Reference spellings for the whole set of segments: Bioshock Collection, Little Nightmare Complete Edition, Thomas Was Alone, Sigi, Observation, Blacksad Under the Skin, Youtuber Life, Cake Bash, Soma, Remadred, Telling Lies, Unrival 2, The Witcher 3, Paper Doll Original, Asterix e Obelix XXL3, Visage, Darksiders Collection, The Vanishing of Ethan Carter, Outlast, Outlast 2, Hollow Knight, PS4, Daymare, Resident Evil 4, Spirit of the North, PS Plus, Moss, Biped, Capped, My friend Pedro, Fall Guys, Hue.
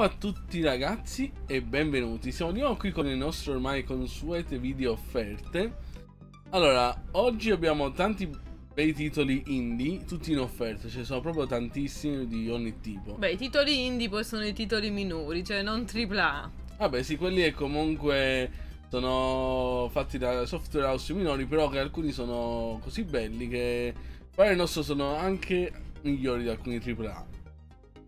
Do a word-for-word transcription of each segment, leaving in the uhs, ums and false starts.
Ciao a tutti ragazzi e benvenuti, siamo di nuovo qui con le nostre ormai consuete video offerte. Allora, oggi abbiamo tanti bei titoli indie, tutti in offerta, ce ne sono proprio tantissimi di ogni tipo. Beh, i titoli indie poi sono i titoli minori, cioè non tripla A. Vabbè sì, quelli che comunque sono fatti da software house minori, però che alcuni sono così belli che pare il nostro sono anche migliori di alcuni tripla A.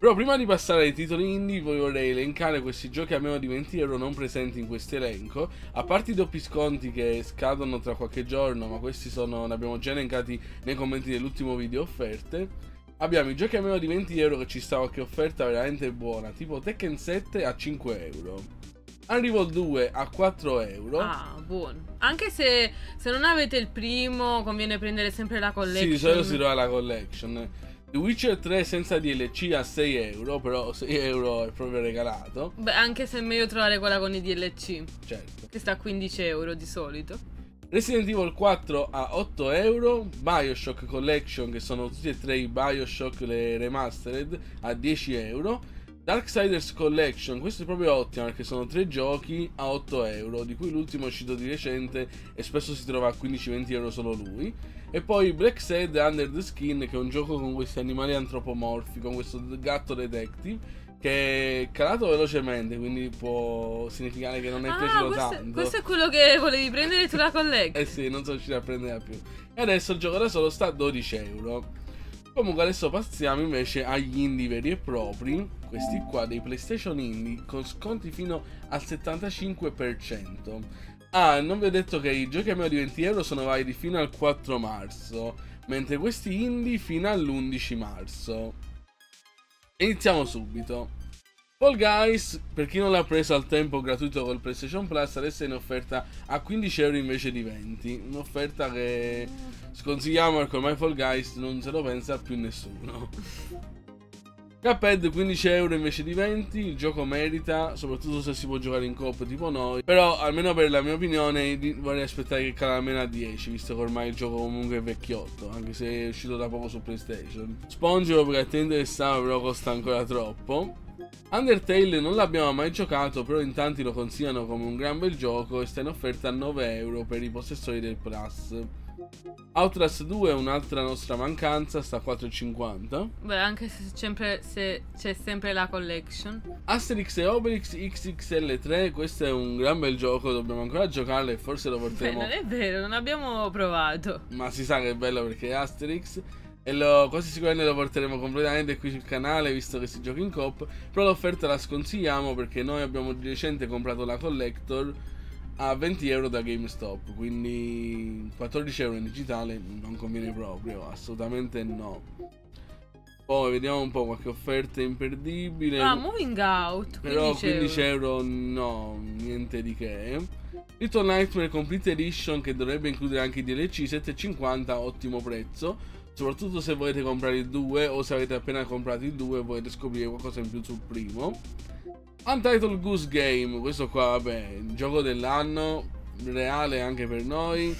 Però prima di passare ai titoli indie vi vorrei elencare questi giochi a meno di venti euro non presenti in questo elenco. A parte i doppi sconti che scadono tra qualche giorno, ma questi sono, ne abbiamo già elencati nei commenti dell'ultimo video offerte. Abbiamo i giochi a meno di venti euro che ci sta qualche offerta veramente buona, tipo Tekken sette a cinque euro, Unrival due a quattro euro. Ah, buono. Anche se, se non avete il primo conviene prendere sempre la collection. Sì, di solito si trova la collection. The Witcher tre senza D L C a sei euro, però sei euro è proprio regalato. Beh, anche se è meglio trovare quella con i D L C. Certo. Che sta a quindici euro di solito. Resident Evil quattro a otto euro. Bioshock Collection, che sono tutti e tre i Bioshock, le remastered, a dieci euro. Darksiders Collection, questo è proprio ottimo perché sono tre giochi a otto euro, di cui l'ultimo è uscito di recente e spesso si trova a quindici venti euro solo lui. E poi Blacksad Under the Skin, che è un gioco con questi animali antropomorfi, con questo gatto detective che è calato velocemente, quindi può significare che non è ah, piaciuto questo, tanto. Questo è quello che volevi prendere tu la collection. Eh sì, non sono riuscito a prenderla più. E adesso il gioco da solo sta a dodici euro. Comunque adesso passiamo invece agli indie veri e propri, questi qua dei PlayStation indie con sconti fino al settantacinque per cento. Ah, non vi ho detto che i giochi a meno di venti euro sono validi fino al quattro marzo, mentre questi indie fino all'undici marzo. Iniziamo subito. Fall Guys, per chi non l'ha preso al tempo gratuito col PlayStation Plus, adesso è in offerta a quindici euro invece di venti. Un'offerta che sconsigliamo perché ormai Fall Guys non se lo pensa più nessuno. Capped quindici euro invece di venti, il gioco merita, soprattutto se si può giocare in coop tipo noi. Però almeno per la mia opinione vorrei aspettare che cala almeno a dieci, visto che ormai il gioco comunque è vecchiotto, anche se è uscito da poco su PlayStation. Sponge lo perché interessava, però costa ancora troppo. Undertale non l'abbiamo mai giocato, però in tanti lo consigliano come un gran bel gioco e sta in offerta a nove euro per i possessori del Plus. Outlast due è un'altra nostra mancanza, sta a quattro e cinquanta. Beh, anche se c'è sempre la collection. Asterix e Obelix X X L tre, questo è un gran bel gioco, dobbiamo ancora giocarlo e forse lo porteremo. Beh, non è vero, non abbiamo provato. Ma si sa che è bello perché è Asterix. E lo, quasi sicuramente lo porteremo completamente qui sul canale, visto che si gioca in coop. Però l'offerta la sconsigliamo perché noi abbiamo di recente comprato la Collector a venti euro da GameStop, quindi quattordici euro in digitale non conviene proprio, assolutamente no. Poi vediamo un po' qualche offerta imperdibile. Ah, Moving Out, però quindici euro no, niente di che. Little Nightmare Complete Edition, che dovrebbe includere anche i D L C, sette e cinquanta, ottimo prezzo. Soprattutto se volete comprare il due o se avete appena comprato il due e volete scoprire qualcosa in più sul primo. Untitled Goose Game, questo qua vabbè, il gioco dell'anno, reale anche per noi.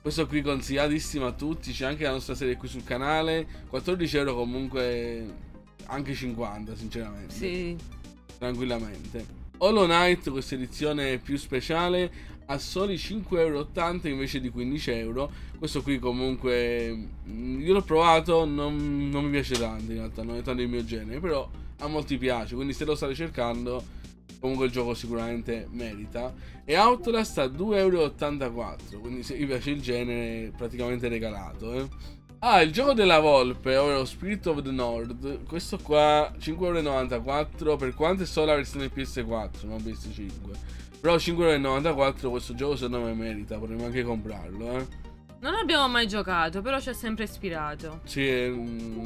Questo qui consigliatissimo a tutti, c'è anche la nostra serie qui sul canale. quattordici euro comunque, anche cinquanta sinceramente. Sì. Tranquillamente. Hollow Knight, questa edizione più speciale, a soli cinque e ottanta euro invece di quindici euro. Questo qui comunque io l'ho provato, non, non mi piace tanto in realtà, non è tanto il mio genere, però a molti piace, quindi se lo state cercando comunque il gioco sicuramente merita. E Outlast a due e ottantaquattro euro, quindi se vi piace il genere praticamente regalato, eh. Ah, il gioco della volpe, ovvero Spirit of the North, questo qua cinque e novantaquattro euro, per quanto è solo la versione P S quattro, non P S cinque. Però cinque e novantaquattro euro questo gioco secondo me merita, potremmo anche comprarlo, eh. Non l'abbiamo mai giocato, però ci ha sempre ispirato. Sì,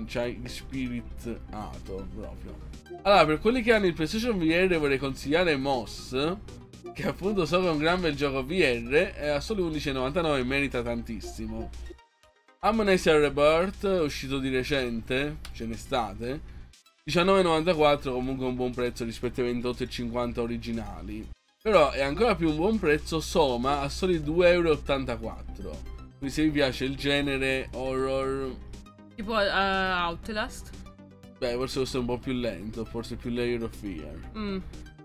ci ha ispiritato proprio. Allora, per quelli che hanno il PlayStation V R vorrei consigliare Moss, che appunto so che è un gran bel gioco V R, e a solo undici e novantanove euro merita tantissimo. Amnesia Rebirth, uscito di recente, ce ne state, diciannove e novantaquattro, comunque un buon prezzo rispetto ai ventotto e cinquanta originali. Però è ancora più un buon prezzo Soma a soli due e ottantaquattro euro, quindi se vi piace il genere horror tipo uh, Outlast. Beh, forse questo è un po' più lento, forse più Layer of Fear. Mm.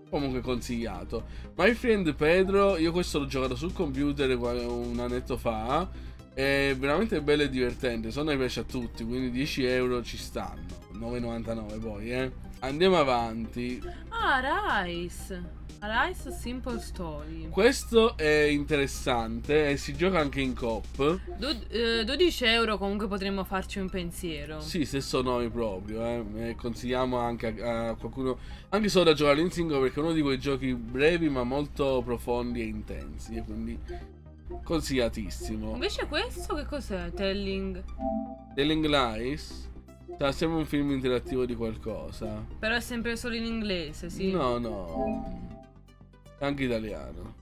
Comunque consigliato. My Friend Pedro, io questo l'ho giocato sul computer un annetto fa, è veramente bello e divertente, se no piace a tutti, quindi dieci euro ci stanno, nove e novantanove poi, eh. Andiamo avanti. Ah, Rise! A Rise! Simple Story. Questo è interessante e si gioca anche in coop. Eh, dodici euro comunque potremmo farci un pensiero. Sì, stesso nome proprio, eh. E consigliamo anche a, a qualcuno, anche solo da giocare in singolo, perché è uno di quei giochi brevi ma molto profondi e intensi, e quindi consigliatissimo. Invece questo che cos'è? Telling? Telling Lies? Sembra un film interattivo di qualcosa. Però è sempre solo in inglese, sì? No, no, anche italiano,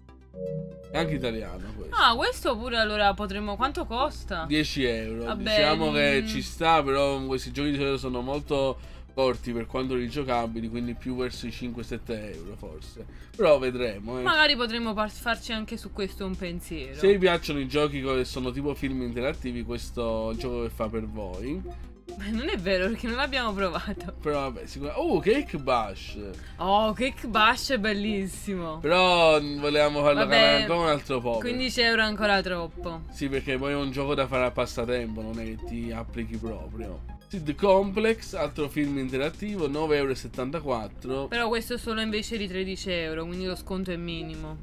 anche italiano questo. Ah, questo pure allora potremmo... Quanto costa? dieci euro. Vabbè, diciamo che ci sta, però questi giochi di solito sono molto corti per quanto rigiocabili, quindi più verso i cinque sette euro forse, però vedremo, eh. Magari potremmo farci anche su questo un pensiero. Se vi piacciono i giochi che sono tipo film interattivi, questo è il gioco che fa per voi. Beh, non è vero, perché non l'abbiamo provato. Però vabbè, sicuramente... Oh, Cake Bash! Oh, Cake Bash è bellissimo. Però volevamo farlo calare ancora un altro po'. quindici euro ancora troppo. Sì, perché poi è un gioco da fare a passatempo, non è che ti applichi proprio. Sid Complex, altro film interattivo, nove e settantaquattro euro. Però questo è solo invece di tredici euro, quindi lo sconto è minimo.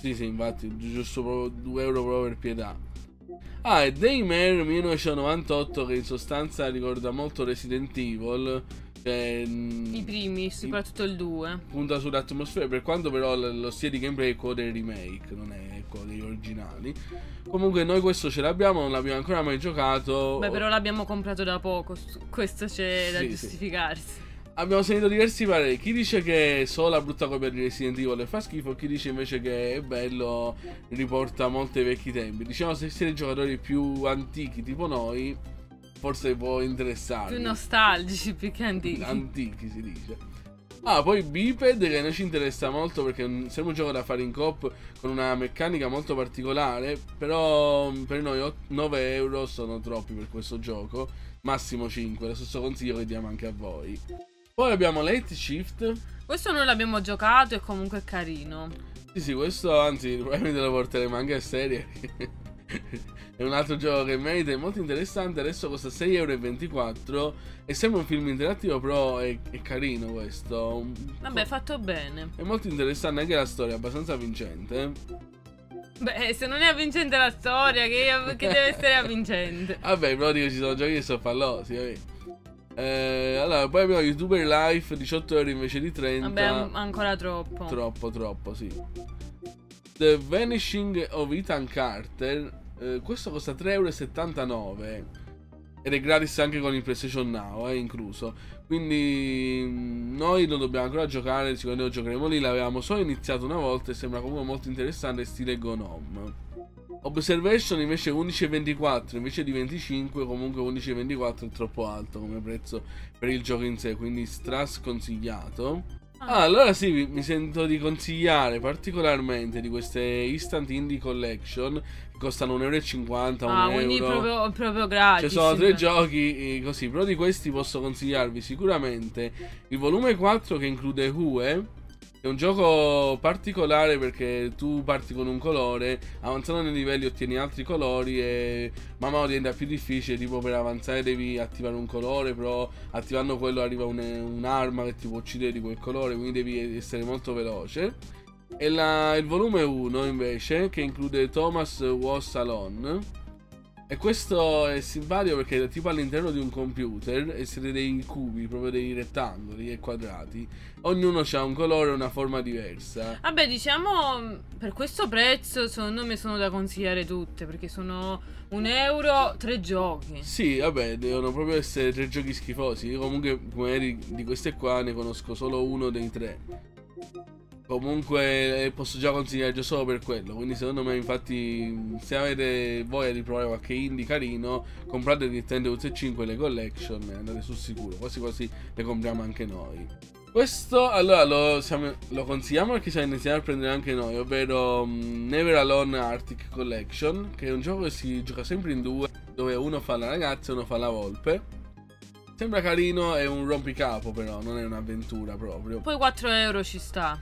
Sì, sì, infatti, giusto proprio due euro proprio per pietà. Ah, e Daymare millenovecentonovantotto, che in sostanza ricorda molto Resident Evil, cioè, i primi, soprattutto i, il due. Punta sull'atmosfera, per quanto però lo stile di gameplay è quello del remake, non è quello degli originali. Comunque noi questo ce l'abbiamo, non l'abbiamo ancora mai giocato. Beh, però l'abbiamo comprato da poco, questo c'è sì, da giustificarsi, sì. Abbiamo sentito diversi pareri, chi dice che solo la brutta copia di Resident Evil le fa schifo, chi dice invece che è bello, riporta molti vecchi tempi. Diciamo, se siete giocatori più antichi tipo noi, forse può interessarvi. Più nostalgici più che antichi. Antichi si dice. Ah, poi Biped, che a noi ci interessa molto perché è un, un gioco da fare in coop con una meccanica molto particolare, però per noi nove euro sono troppi per questo gioco, massimo cinque, lo stesso consiglio che diamo anche a voi. Poi abbiamo Late Shift. Questo noi l'abbiamo giocato e comunque è carino. Sì, sì, questo anzi probabilmente lo porteremo anche a serie. È un altro gioco che merita, è molto interessante. Adesso costa sei e ventiquattro euro. È sempre un film interattivo, però è, è carino questo. Vabbè, fatto bene. È molto interessante anche la storia, abbastanza vincente. Beh, se non è avvincente la storia, che, che deve essere avvincente? Vabbè, però dico, ci sono giochi che sono fallosi, vabbè. Eh, allora, poi abbiamo YouTuber Life, diciotto euro invece di trenta. Vabbè, ancora troppo. Troppo, troppo, sì. The Vanishing of Ethan Carter, eh, questo costa tre e settantanove euro ed è gratis anche con il PlayStation Now, eh, incluso. Quindi noi non dobbiamo ancora giocare, sicuramente lo giocheremo lì. L'avevamo solo iniziato una volta e sembra comunque molto interessante, stile Gnome. Observation invece undici e ventiquattro invece di venticinque, comunque undici e ventiquattro è troppo alto come prezzo per il gioco in sé, quindi strasconsigliato. Ah, allora sì, mi sento di consigliare particolarmente di queste Instant Indie Collection che costano un euro e cinquanta, ah, un euro. Quindi proprio, proprio gratis. Ci sono tre giochi così, però di questi posso consigliarvi sicuramente il volume quattro, che include Hue. È un gioco particolare perché tu parti con un colore, avanzando nei livelli ottieni altri colori e man mano diventa più difficile, tipo per avanzare devi attivare un colore, però attivando quello arriva un'arma che ti può uccidere di quel colore, quindi devi essere molto veloce. E la, il volume uno invece, che include Thomas Was Alone, e questo è simpatico perché è tipo all'interno di un computer e siete dei cubi, proprio dei rettangoli e quadrati. Ognuno ha un colore e una forma diversa. Vabbè, diciamo, per questo prezzo secondo me sono da consigliare tutte, perché sono un euro, tre giochi. Sì, vabbè, devono proprio essere tre giochi schifosi. Io comunque, come eri, di queste qua ne conosco solo uno dei tre. Comunque posso già consigliarlo solo per quello, quindi secondo me infatti se avete voglia di provare qualche indie carino, comprate Nintendo U T cinque le collection e andate sul sicuro, quasi quasi le compriamo anche noi. Questo allora lo, siamo, lo consigliamo perché siamo iniziando a prendere anche noi, ovvero um, Never Alone Arctic Collection, che è un gioco che si gioca sempre in due, dove uno fa la ragazza e uno fa la volpe. Sembra carino, è un rompicapo però, non è un'avventura proprio. Poi quattro euro ci sta.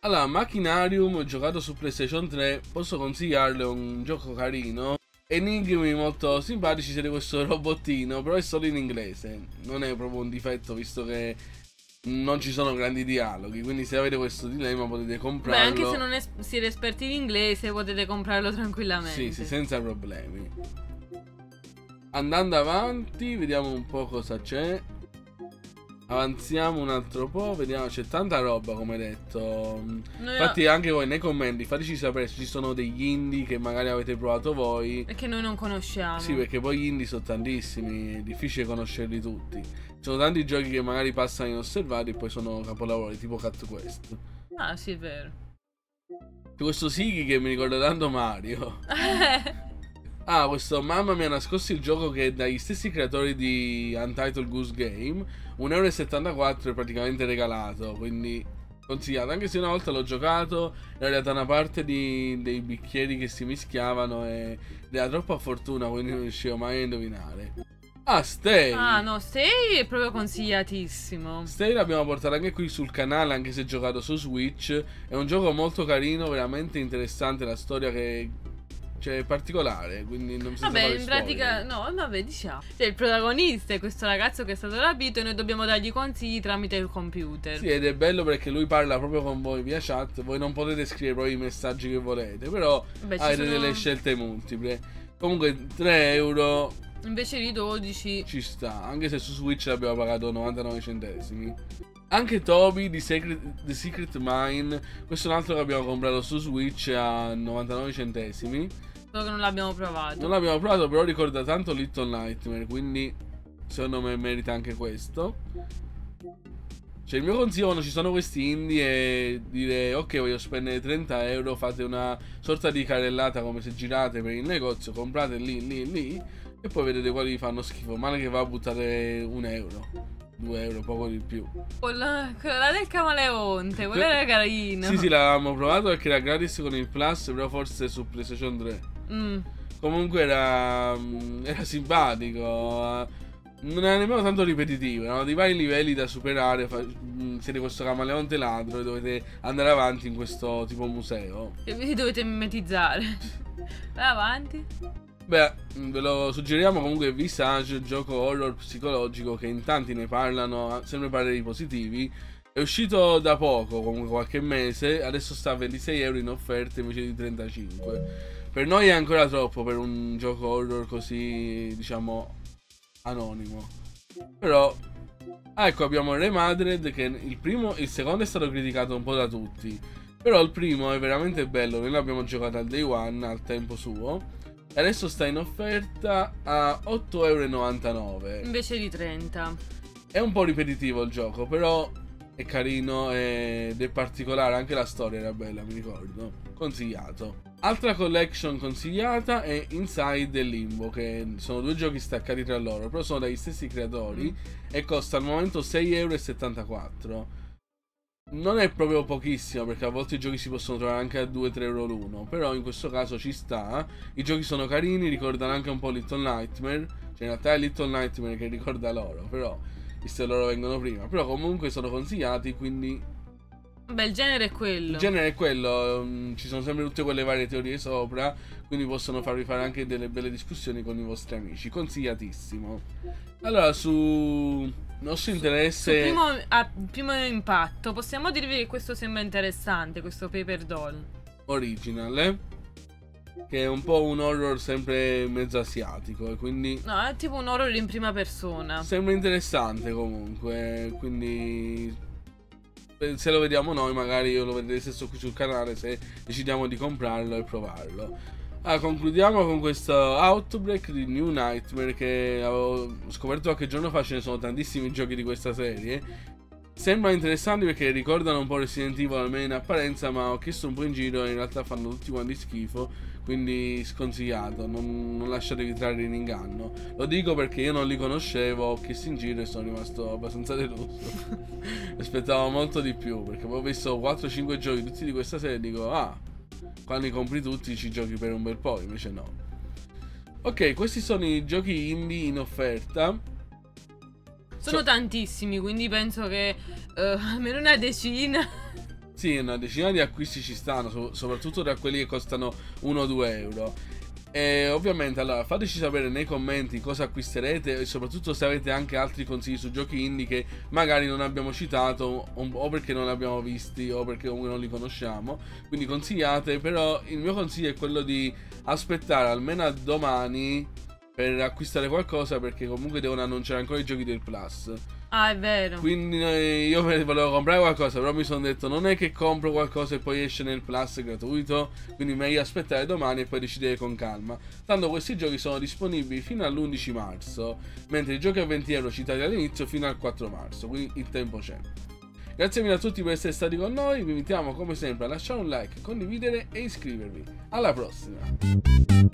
Allora, Machinarium, giocato su PlayStation tre, posso consigliarle un gioco carino. Enigmi molto simpatici, siete questo robottino, però è solo in inglese. Non è proprio un difetto, visto che non ci sono grandi dialoghi, quindi se avete questo dilemma potete comprarlo. Beh, anche se non es siete esperti in inglese potete comprarlo tranquillamente. Sì, sì, senza problemi. Andando avanti, vediamo un po' cosa c'è. Avanziamo un altro po', vediamo, c'è tanta roba come detto. Noi infatti anche voi nei commenti fateci sapere se ci sono degli indie che magari avete provato voi e che noi non conosciamo. Sì, perché poi gli indie sono tantissimi, è difficile conoscerli tutti. Ci sono tanti giochi che magari passano inosservati e poi sono capolavori, tipo Cat Quest. Ah sì, è vero. C'è questo Sigi che mi ricorda tanto Mario. Ah, questo Mamma mi ha nascosto il gioco, che è dagli stessi creatori di Untitled Goose Game. un euro e settantaquattro è praticamente regalato, quindi consigliato. Anche se una volta l'ho giocato, era arrivata una parte di, dei bicchieri che si mischiavano e era troppa fortuna, quindi non riuscivo mai a indovinare. Ah, Stay! Ah no, Stay è proprio consigliatissimo. Stay l'abbiamo portato anche qui sul canale, anche se giocato su Switch. È un gioco molto carino, veramente interessante, la storia che... cioè è particolare, quindi non si sa. Vabbè, in pratica, no, vabbè, diciamo, cioè, il protagonista è questo ragazzo che è stato rapito e noi dobbiamo dargli consigli tramite il computer. Sì, ed è bello perché lui parla proprio con voi via chat. Voi non potete scrivere poi i messaggi che volete, però beh, avete sono... delle scelte multiple. Comunque tre euro invece di dodici ci sta, anche se su Switch l'abbiamo pagato novantanove centesimi. Anche Toby di Secret, The Secret Mine, questo è un altro che abbiamo comprato su Switch a novantanove centesimi. Che non l'abbiamo provato. Non l'abbiamo provato, però ricorda tanto Little Nightmare, quindi secondo me merita anche questo. Cioè il mio consiglio quando ci sono questi indie è dire ok, voglio spendere trenta euro, fate una sorta di carellata come se girate per il negozio, comprate lì, lì, lì e poi vedete quali fanno schifo, male che va a buttare un euro. due euro, poco di più. Quella, quella del camaleonte, quella era carina. Sì, sì, l'avevamo provato perché era gratis con il Plus, però forse su PlayStation tre. Mm. Comunque era, era simpatico. Non era nemmeno tanto ripetitivo, erano dei vari livelli da superare. Siete questo camaleonte ladro e dovete andare avanti in questo tipo museo. E vi dovete mimetizzare. Vai avanti. Beh, ve lo suggeriamo comunque. Visage, gioco horror psicologico che in tanti ne parlano, sempre pareri positivi. È uscito da poco, comunque qualche mese, adesso sta a ventisei euro in offerta invece di trentacinque. Per noi è ancora troppo per un gioco horror così, diciamo, anonimo. Però, ah, ecco, abbiamo Remadred, che il primo, il secondo è stato criticato un po' da tutti. Però il primo è veramente bello, noi l'abbiamo giocato al day one, al tempo suo. Adesso sta in offerta a otto e novantanove euro invece di trenta. È un po' ripetitivo il gioco, però è carino ed è particolare. Anche la storia era bella, mi ricordo. Consigliato. Altra collection consigliata è Inside e Limbo, che sono due giochi staccati tra loro, però sono dagli stessi creatori. Mm. E costa al momento sei e settantaquattro euro. Non è proprio pochissimo, perché a volte i giochi si possono trovare anche a due tre euro l'uno, però in questo caso ci sta. I giochi sono carini, ricordano anche un po' Little Nightmare. Cioè in realtà è Little Nightmare che ricorda loro, però visto che loro vengono prima. Però comunque sono consigliati, quindi... beh, il genere è quello. Il genere è quello, ci sono sempre tutte quelle varie teorie sopra, quindi possono farvi fare anche delle belle discussioni con i vostri amici. Consigliatissimo. Allora, su... nostro interesse... Su, su primo, a primo impatto possiamo dirvi che questo sembra interessante, questo Paper Doll Original, eh? Che è un po' un horror sempre mezzo asiatico e quindi... no, è tipo un horror in prima persona. Sembra interessante comunque, quindi... se lo vediamo noi, magari io lo vedrete stesso qui sul canale se decidiamo di comprarlo e provarlo. Ah, concludiamo con questo Outbreak di New Nightmare, che avevo scoperto qualche giorno fa, ce ne sono tantissimi giochi di questa serie. Sembra interessante perché ricordano un po' Resident Evil, almeno in apparenza, ma ho chiesto un po' in giro e in realtà fanno tutti quanti schifo, quindi sconsigliato, non, non lasciatevi trarre in inganno. Lo dico perché io non li conoscevo, ho chiesto in giro e sono rimasto abbastanza deluso. Aspettavo molto di più, perché poi ho visto quattro cinque giochi tutti di questa serie e dico ah... quando li compri tutti ci giochi per un bel po', invece no. Ok, questi sono i giochi indie in offerta. Sono so... tantissimi, quindi penso che uh, almeno una decina. Sì, una decina di acquisti ci stanno, so soprattutto da quelli che costano uno o due euro. E ovviamente, allora, fateci sapere nei commenti cosa acquisterete e soprattutto se avete anche altri consigli su giochi indie che magari non abbiamo citato o perché non li abbiamo visti o perché comunque non li conosciamo, quindi consigliate. Però il mio consiglio è quello di aspettare almeno a domani per acquistare qualcosa, perché comunque devono annunciare ancora i giochi del Plus. Ah, è vero. Quindi io volevo comprare qualcosa, però mi sono detto non è che compro qualcosa e poi esce nel Plus gratuito, quindi meglio aspettare domani e poi decidere con calma. Tanto questi giochi sono disponibili fino all'undici marzo, mentre i giochi a venti euro citati all'inizio fino al quattro marzo, quindi il tempo c'è. Grazie mille a tutti per essere stati con noi, vi invitiamo come sempre a lasciare un like, condividere e iscrivervi. Alla prossima!